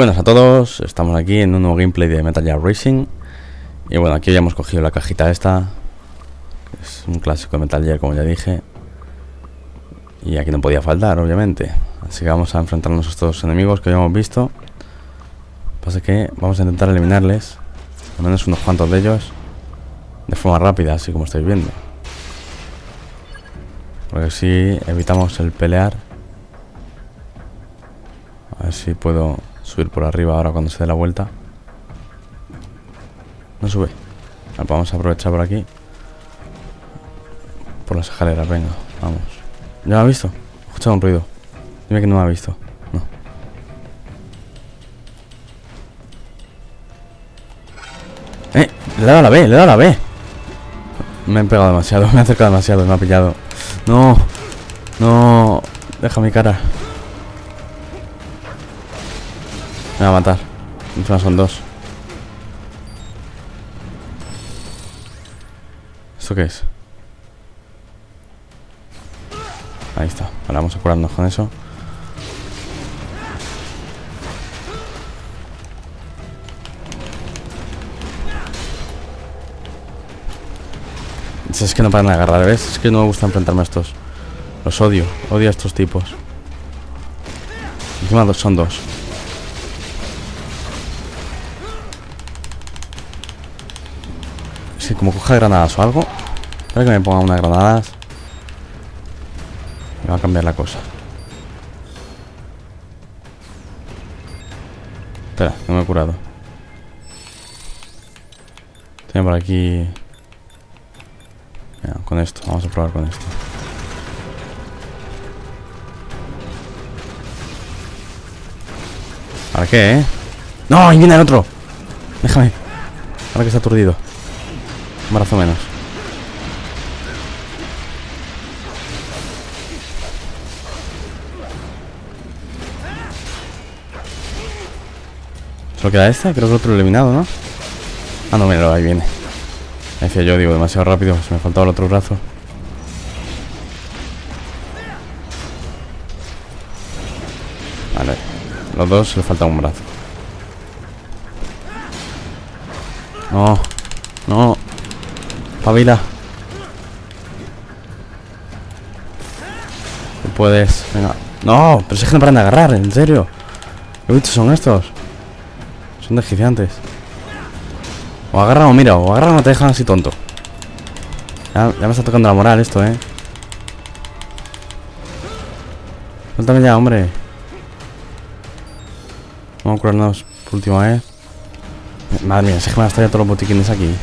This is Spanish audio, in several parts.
buenas a todos, estamos aquí en un nuevo gameplay de Metal Gear Rising. Y bueno, aquí ya hemos cogido la cajita esta. Es un clásico de Metal Gear, como ya dije. Y aquí no podía faltar, obviamente. Así que vamos a enfrentarnos a estos enemigos que ya hemos visto. Pasa que vamos a intentar eliminarles, al menos unos cuantos de ellos, de forma rápida, así como estáis viendo. Porque si evitamos el pelear. A ver si puedo subir por arriba ahora cuando se dé la vuelta. No sube. Vamos a aprovechar por aquí. Por las escaleras, venga, vamos. ¿Ya me ha visto? He escuchado un ruido. Dime que no me ha visto. No. Le he dado la B, le he dado la B. Me han pegado demasiado, me he acercado demasiado, me ha pillado. No, no. Deja mi cara. Me va a matar. Encima son dos. ¿Esto qué es? Ahí está. Ahora vamos a curarnos con eso. Es que no paran de agarrar, ¿ves? Es que no me gusta enfrentarme a estos. Los odio. Odio a estos tipos. Encima son dos. Como coja granadas o algo. Espera que me ponga unas granadas. Me va a cambiar la cosa. Espera, no me he curado. Tengo por aquí. Mira, con esto, vamos a probar con esto. ¿Para qué, eh? ¡No! ¡Y viene el otro! Déjame. Ahora que está aturdido. Más o menos. Solo queda esta, creo que el otro eliminado, ¿no? Ah, no, mira, ahí viene. Decía yo, digo, demasiado rápido, se me faltaba el otro brazo. Vale, los dos le falta un brazo. No, no. Pavila. Tú puedes. Venga. No, pero si es que no paran de agarrar, en serio. ¿Qué bichos son estos? Son desquiciantes. O agarran o mira, o agarran o te dejan así tonto. Ya me está tocando la moral esto, eh. Suéltame ya, hombre. Vamos a curarnos por última vez. Madre mía, si es que me han estallado todos los botiquines aquí.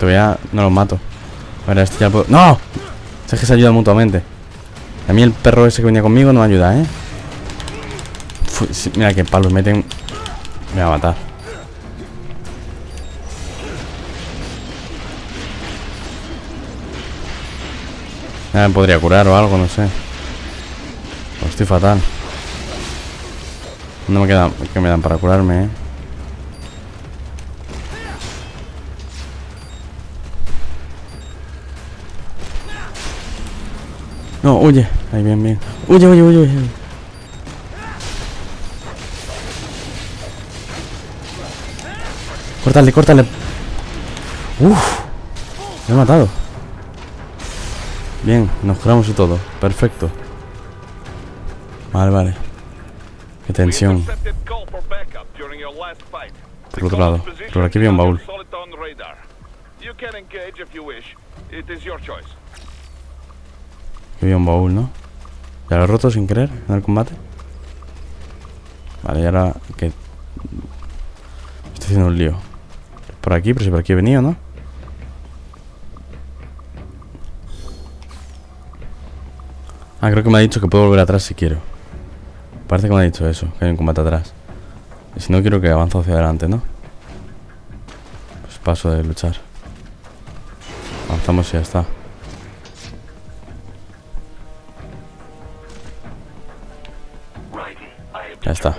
Todavía no los mato. A ver, este ya puedo... ¡No! Es que se ayudan mutuamente. A mí el perro ese que venía conmigo no me ayuda, ¿eh? Fui... Sí, mira que palos meten... Me va a matar. Ya me podría curar o algo, no sé. Pero estoy fatal. No me queda... que me dan para curarme, ¿eh? No, huye. Ahí, bien, bien. Huye, huye, huye, huye. Córtale, córtale. Uff. Me he matado. Bien, nos curamos y todo. Perfecto. Vale, vale. Qué tensión. Por otro lado. Por aquí había un baúl. Había un baúl, ¿no? Ya lo he roto sin querer en el combate. Vale, y ahora que... Estoy haciendo un lío. Por aquí, pero si por aquí he venido, ¿no? Ah, creo que me ha dicho que puedo volver atrás si quiero. Parece que me ha dicho eso, que hay un combate atrás. Y si no, quiero que avance hacia adelante, ¿no? Pues paso de luchar. Avanzamos y ya está. Ya está.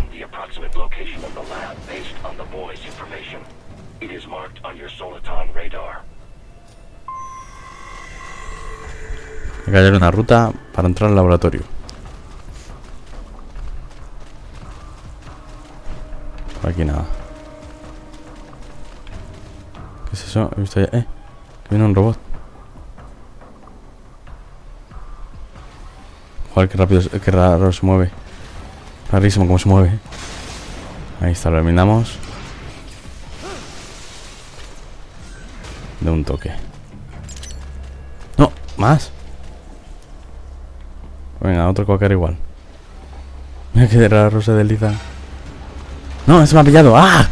Hay que hallar una ruta para entrar al laboratorio. Aquí nada. ¿Qué es eso? He visto ya. Que viene un robot. Joder, qué rápido, qué raro se mueve. Rarísimo como se mueve, ¿eh? Ahí está, lo eliminamos. De un toque. ¡No! ¡Más! Venga, otro cocker igual. Mira que raro se desliza. ¡No! ¡Eso me ha pillado! ¡Ah!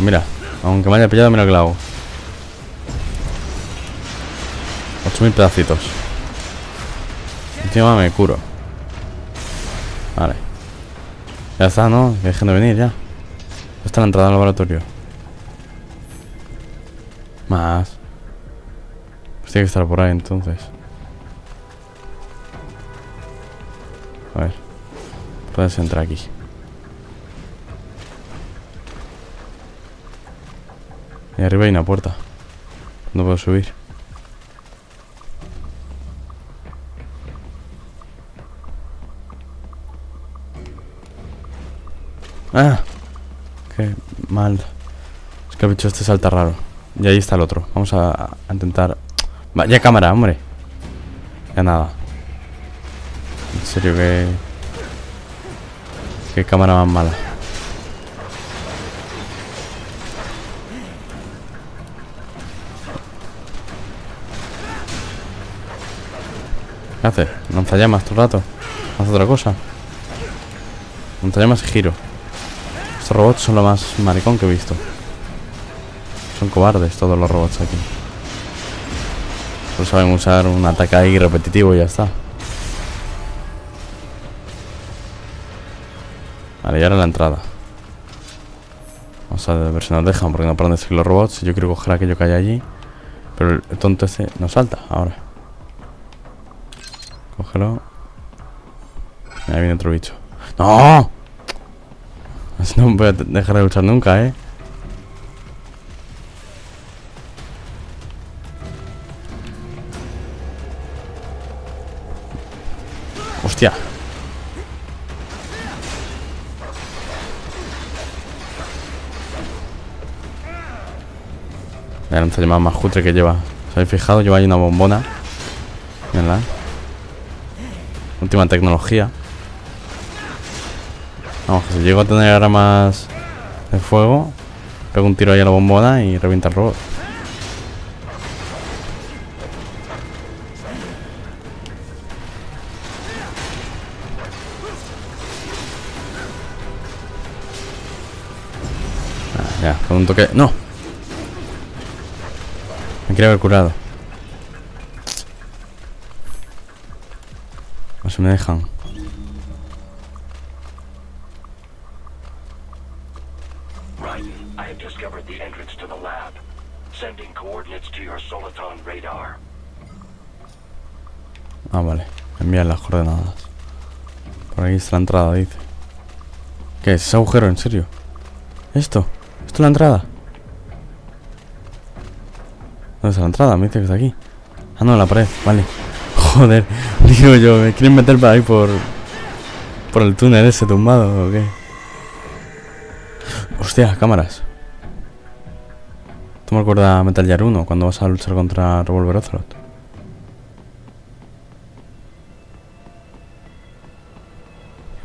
Mira. Aunque me haya pillado, mira que lo hago. 8000 pedacitos. Encima me curo. Vale. Ya está, ¿no? Dejen de venir ya. Está la entrada al laboratorio. Más. Pues tiene que estar por ahí entonces. A ver. Puedes entrar aquí. Y arriba hay una puerta. No puedo subir. ¡Ah! ¡Qué mal! Es que el bicho este salta raro. Y ahí está el otro. Vamos a intentar... ¡Vaya cámara, hombre! Ya nada. En serio, que... qué cámara más mala. ¿Qué haces? Lanzallamas todo el rato. Haz otra cosa. Lanzallamas y giro. Estos robots son lo más maricón que he visto. Son cobardes todos los robots aquí. Solo saben usar un ataque ahí repetitivo y ya está. Vale, y ahora la entrada. Vamos a ver si nos dejan, porque no paran de seguir los robots. Yo quiero coger aquello que hay allí. Pero el tonto este nos salta ahora. Cógelo. Ahí viene otro bicho. ¡No! Así no me voy a dejar de luchar nunca, ¿eh? ¡Hostia! La lanzallamas más cutre que lleva. ¿Os habéis fijado? Lleva ahí una bombona. Mirenla. Última tecnología. Vamos, que si llego a tener ahora más de fuego, pego un tiro ahí a la bombona y revienta el robot. Ah, ya, con un toque... ¡No! Me quería haber curado. No se me dejan. Ah, vale. Envían las coordenadas. Por aquí está la entrada, dice. ¿Qué es ese agujero? ¿En serio? ¿Esto? ¿Esto es la entrada? ¿Dónde está la entrada? Me dice que está aquí. Ah, no, la pared. Vale. Joder. Digo yo, ¿me quieren meter para ahí por el túnel ese tumbado o qué? Hostia, cámaras. Esto me recuerda a Metal Gear 1, cuando vas a luchar contra Revolver Ocelot.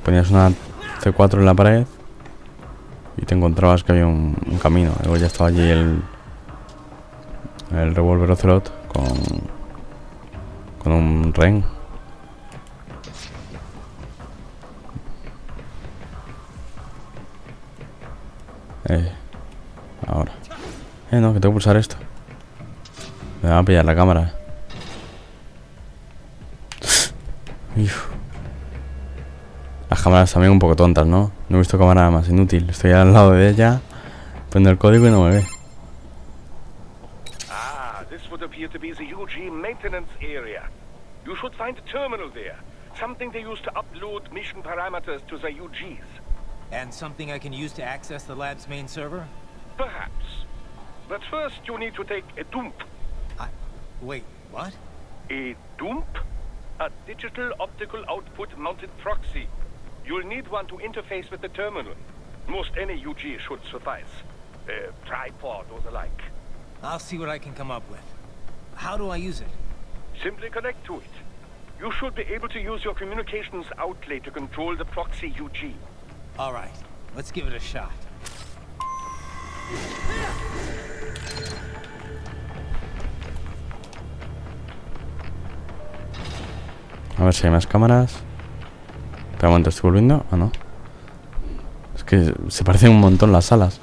Ponías una C4 en la pared y te encontrabas que había un camino. Luego ya estaba allí el Revolver Ocelot con un ren. Ahora. No, que tengo que pulsar esto. Me va a pillar la cámara. Uf. Las cámaras también un poco tontas, ¿no? No he visto cámara más inútil. Estoy al lado de ella, prendo el código y no me ve. Ah, this would appear to be the UG maintenance area. You should find a terminal there. Something they use to upload mission parameters to the UGs. And something I can use to access the lab's main server? Perhaps. But first you need to take a dump. Wait, what? A dump? A digital optical output mounted proxy. You'll need one to interface with the terminal. Most any UG should suffice. A tripod or the like. I'll see what I can come up with. How do I use it? Simply connect to it. You should be able to use your communications outlay to control the proxy UG. All right, let's give it a shot. A ver si hay más cámaras. ¿Te aguantas tú volviendo? Ah, no. Es que se parecen un montón las salas.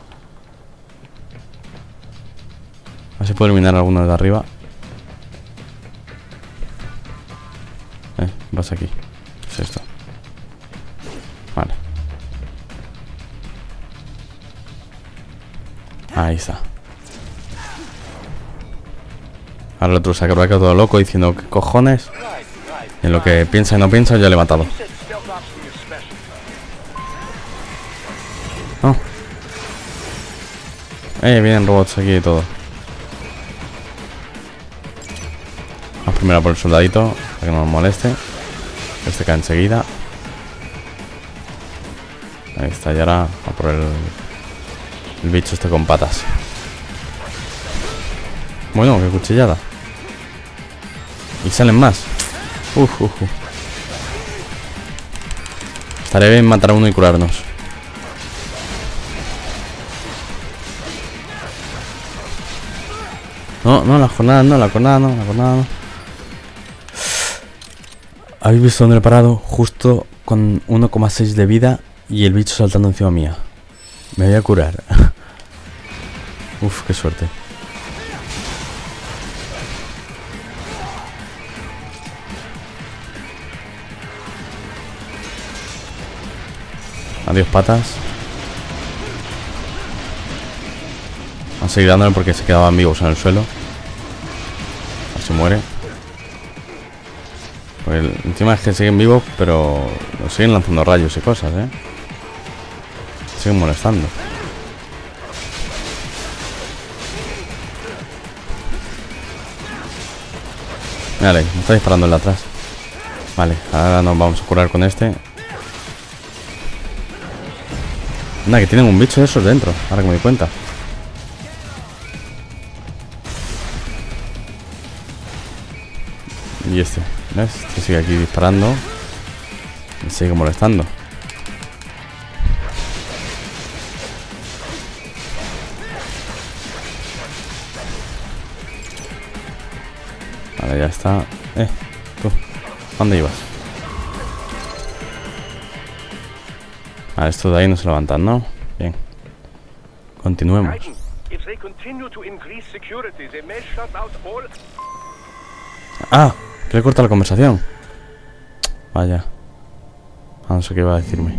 A ver si puedo eliminar alguno de arriba. Vas aquí. ¿Qué es esto? Vale. Ahí está. Ahora el otro se habrá quedado todo loco diciendo ¿qué cojones? En lo que piensa y no piensa ya le he matado. No. Vienen robots aquí y todo. Vamos primero por el soldadito para que no nos moleste. Este cae enseguida. Ahí está, y ahora va por el bicho este con patas. Bueno, qué cuchillada. Y salen más. Estaré bien matar a uno y curarnos. No, no, la jornada no, la jornada no, la jornada no. ¿Habéis visto dónde he parado? Justo con 1,6 de vida y el bicho saltando encima mía. Me voy a curar. Uf, qué suerte. Adiós, patas. Vamos a seguir dándole porque se quedaban vivos en el suelo. A ver si muere. Pues encima es que siguen vivos, pero nos siguen lanzando rayos y cosas, ¿eh? Siguen molestando. Vale, me está disparando el de atrás. Vale, ahora nos vamos a curar con este. Nada, que tienen un bicho de esos dentro, ahora que me doy cuenta. Y este, ¿ves? Este sigue aquí disparando. Me sigue molestando. Vale, ya está. Tú, ¿dónde ibas? Vale, estos de ahí no se levantan, ¿no? Bien. Continuemos. Ah, le he cortado la conversación. Vaya. Ah, no sé qué iba a decirme.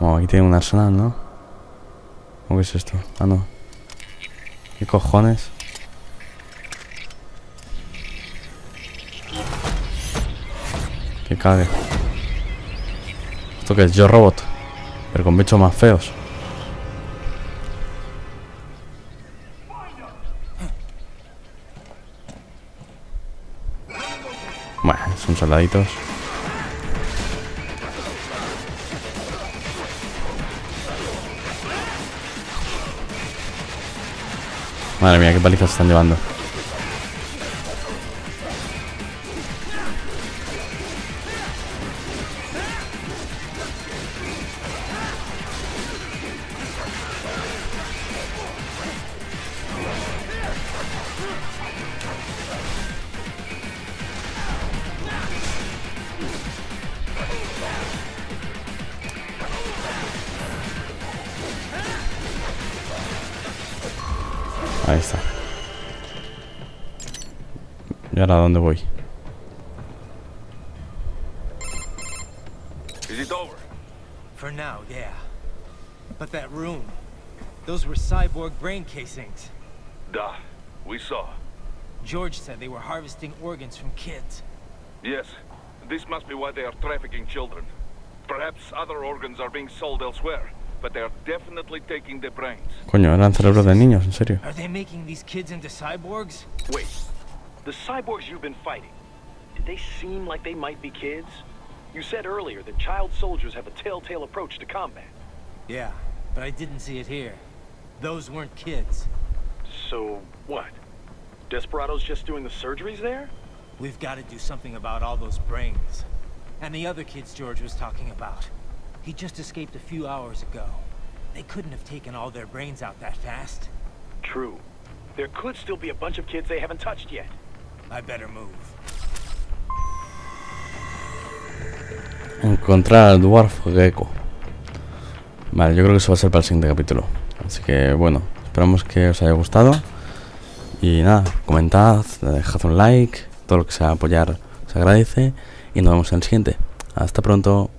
Oh, aquí tiene un arsenal, ¿no? ¿Qué es esto? Ah, no. ¿Qué cojones? Que cague. ¿Esto qué es? Yo Robot. Pero con bichos más feos. Bueno, son soldaditos. Madre mía, qué palizas están llevando. Ahí está. ¿Y ahora a dónde voy? Is it over? For now, yeah. But that room, those were cyborg brain casings. Duh, we saw. George said they were harvesting organs from kids. Yes, this must be why they are trafficking children. Perhaps other organs are being sold elsewhere. But they are definitely taking the brains. Coño, eran cerebros de niños, en serio. Are they making these kids into cyborgs? Wait, the cyborgs you've been fighting, did they seem like they might be kids? You said earlier that child soldiers have a telltale approach to combat. Yeah, but I didn't see it here. Those weren't kids. So what? Desperado's just doing the surgeries there? We've got to do something about all those brains. And the other kids George was talking about. He just escaped a few hours ago. They couldn't have taken all their brains out that fast. True. There could still be a bunch of kids they haven't touched yet. I better move. Encontrar al Dwarf Gecko. Vale, yo creo que eso va a ser para el siguiente capítulo. Así que bueno, esperamos que os haya gustado. Y nada, comentad, dejad un like, todo lo que sea apoyar se agradece. Y nos vemos en el siguiente. Hasta pronto.